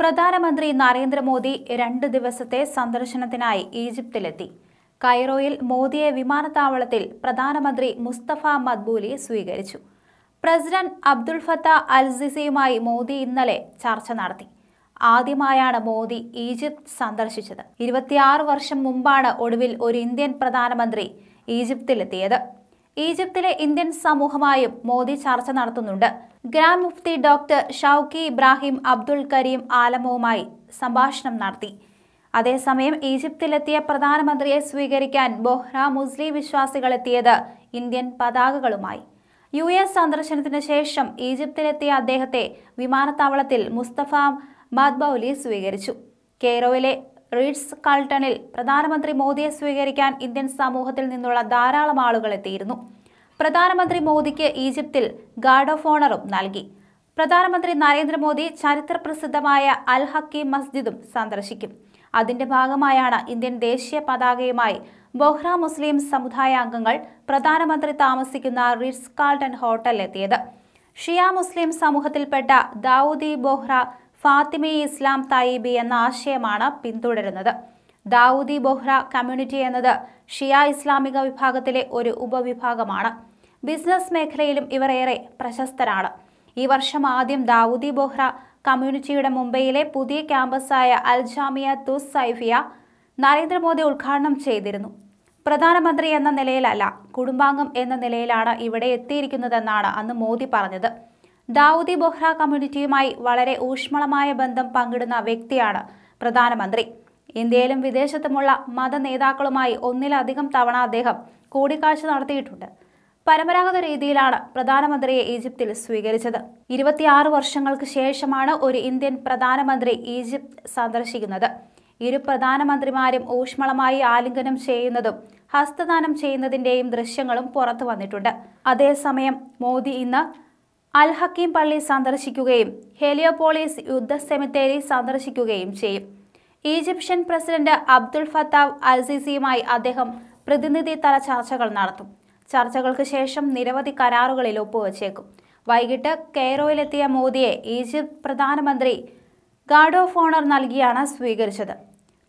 പ്രധാനമന്ത്രി നരേന്ദ്രമോദി 2 ദിവസത്തെ സന്ദർശനത്തിനായി ഈജിപ്തിലെത്തി. കൈറോയിൽ മോദിയെ വിമാനത്താവളത്തിൽ പ്രധാനമന്ത്രി മുസ്തഫ മദ്ബൂലി സ്വീകരിച്ചു. പ്രസിഡന്റ് അബ്ദുൽ ഫത്താ അൽ സിസിയുമായി മോദി ഇന്നലെ ചർച്ച നടത്തി. ആദ്യമായാണ് മോദി ഈജിപ്ത് സന്ദർശിച്ചത്. 26 വർഷം മുമ്പാണ് ഒടുവിൽ ഒരു ഇന്ത്യൻ പ്രധാനമന്ത്രി ഈജിപ്തിലെത്തിയത്. ഈജിപ്തിലെ ഇന്ത്യൻ സമൂഹമായും മോദി ചർച്ച നടത്തുന്നുണ്ട്. Grand Mufti doctor Shawki Ibrahim Abdul Karim ആലമവുമായി സംഭാഷണം നടത്തി. അതേസമയം ഈജിപ്തിലെത്തിയ പ്രധാനമന്ത്രിയെ സ്വീകരിക്കാൻ ബോഹ്റ മുസ്ലിം വിശ്വാസികളെത്തിയത് ഇന്ത്യൻ പതാകകളുമായി. US സന്ദർശനത്തിന് ശേഷം ഈജിപ്തിലെത്തിയ അദ്ദേഹത്തെ വിമാനത്താവളത്തിൽ മുസ്തഫ മദ്ബൗലി സ്വീകരിച്ചു. കെയ്റോയിലെ റിറ്റ്സ് കാൾട്ടണിൽ പ്രധാനമന്ത്രി മോദിയെ സ്വീകരിക്കാൻ ഇന്ത്യൻ സമൂഹത്തിൽ നിന്നുള്ള ധാരാളം ആളുകൾ എത്തിയിരുന്നു. പ്രധാനമന്ത്രി മോദിക്ക് ഈജിപ്തിൽ ഗാർഡ് ഓഫ് ഓണറും നൽകി. പ്രധാനമന്ത്രി നരേന്ദ്രമോദി ചരിത്രപ്രസിദ്ധമായ അൽ ഹക്കീം മസ്ജിദും സന്ദർശിക്കും. അതിന്റെ ഭാഗമായാണ് ഇന്ത്യൻ ദേശീയ പതാകയുമായി ബോഹ്റ മുസ്ലിം സമുദായാംഗങ്ങൾ പ്രധാനമന്ത്രി താമസിക്കുന്ന റിറ്റ്സ് കാൾട്ടൺ ഹോട്ടലിലെത്തിയത്. ഷിയ മുസ്ലിം സമൂഹത്തിൽപ്പെട്ട ദാവൂദി ബോഹ്റ ഫാത്തിമി ഇസ്ലാം തായിബി എന്ന ആശയമാണ് പിന്തുടരുന്നത്. ദാവൂദി ബോഹ്റ കമ്മ്യൂണിറ്റി എന്നത് ഷിയ ഇസ്ലാമിക വിഭാഗത്തിലെ ഒരു ഉപവിഭാഗമാണ്. ബിസിനസ് മേഖലയിലും ഇവർ ഏറെ പ്രശസ്തരാണ്. ഈ വർഷം ആദ്യം ദാവൂദി ബോഹ്റ കമ്മ്യൂണിറ്റിയുടെ മുംബൈയിലെ പുതിയ ക്യാമ്പസായ അൽ ജാമിയ തുസ് സൈഫിയ നരേന്ദ്രമോദി ഉദ്ഘാടനം ചെയ്തിരുന്നു. പ്രധാനമന്ത്രി എന്ന നിലയിലല്ല, കുടുംബാംഗം എന്ന നിലയിലാണ് ഇവിടെ എത്തിയിരിക്കുന്നതെന്നാണ് അന്ന് മോദി പറഞ്ഞത്. ദാവൂദി ബോഹ്റ കമ്മ്യൂണിറ്റിയുമായി വളരെ ഊഷ്മളമായ ബന്ധം പങ്കിടുന്ന വ്യക്തിയാണ് പ്രധാനമന്ത്രി. ഇന്ത്യയിലും വിദേശത്തുമുള്ള മത നേതാക്കളുമായി ഒന്നിലധികം തവണ അദ്ദേഹം കൂടിക്കാഴ്ച നടത്തിയിട്ടുണ്ട്. പരമ്പരാഗത രീതിയിലാണ് പ്രധാനമന്ത്രിയെ ഈജിപ്തിൽ സ്വീകരിച്ചത്. 26 വർഷങ്ങൾക്ക് ശേഷമാണ് ഒരു ഇന്ത്യൻ പ്രധാനമന്ത്രി ഈജിപ്ത് സന്ദർശിക്കുന്നത്. ഇരു പ്രധാനമന്ത്രിമാരും ഊഷ്മളമായി ആലിംഗനം ചെയ്യുന്നതും ഹസ്തദാനം ചെയ്യുന്നതിൻ്റെയും ദൃശ്യങ്ങളും പുറത്തു വന്നിട്ടുണ്ട്. അതേസമയം മോദി ഇന്ന് അൽ ഹക്കീം പള്ളി സന്ദർശിക്കുകയും ഹെലിയോപോളിസ് യുദ്ധ സെമിത്തേരി സന്ദർശിക്കുകയും ചെയ്യും. Egyptian president Abdul Fattah al സിസിയുമായി അദ്ദേഹം പ്രതിനിധി തല ചർച്ചകൾ നടത്തും. ചർച്ചകൾക്ക് ശേഷം നിരവധി കരാറുകളിൽ ഒപ്പുവച്ചേക്കും. വൈകിട്ട് കെയ്റോയിലെത്തിയ മോദിയെ ഈജിപ്ത് പ്രധാനമന്ത്രി ഗാർഡ് ഓഫ് ഓണർ നൽകിയാണ് സ്വീകരിച്ചത്.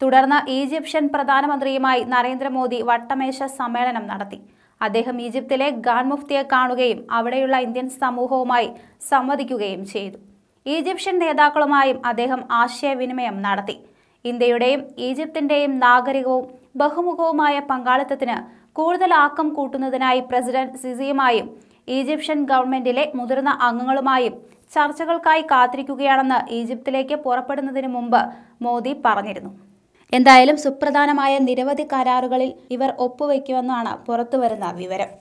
തുടർന്ന് ഈജിപ്ഷ്യൻ പ്രധാനമന്ത്രിയുമായി നരേന്ദ്രമോദി വട്ടമേശ സമ്മേളനം നടത്തി. അദ്ദേഹം ഈജിപ്തിലെ ഖാൻ മുഫ്തിയെ കാണുകയും അവിടെയുള്ള ഇന്ത്യൻ സമൂഹവുമായി സംവദിക്കുകയും ചെയ്തു. ഈജിപ്ഷ്യൻ നേതാക്കളുമായും അദ്ദേഹം ആശയവിനിമയം നടത്തി. ഇന്ത്യയുടെയും ഈജിപ്തിൻ്റെയും നാഗരികവും ബഹുമുഖവുമായ പങ്കാളിത്തത്തിന് കൂടുതൽ ആക്കം കൂട്ടുന്നതിനായി പ്രസിഡന്റ് സിസിയുമായും ഈജിപ്ഷ്യൻ ഗവൺമെന്റിലെ മുതിർന്ന അംഗങ്ങളുമായും ചർച്ചകൾക്കായി കാത്തിരിക്കുകയാണെന്ന് ഈജിപ്തിലേക്ക് പുറപ്പെടുന്നതിന് മുമ്പ് മോദി പറഞ്ഞിരുന്നു. എന്തായാലും സുപ്രധാനമായ നിരവധി കരാറുകളിൽ ഇവർ ഒപ്പുവെക്കുമെന്നാണ് പുറത്തുവരുന്ന വിവരം.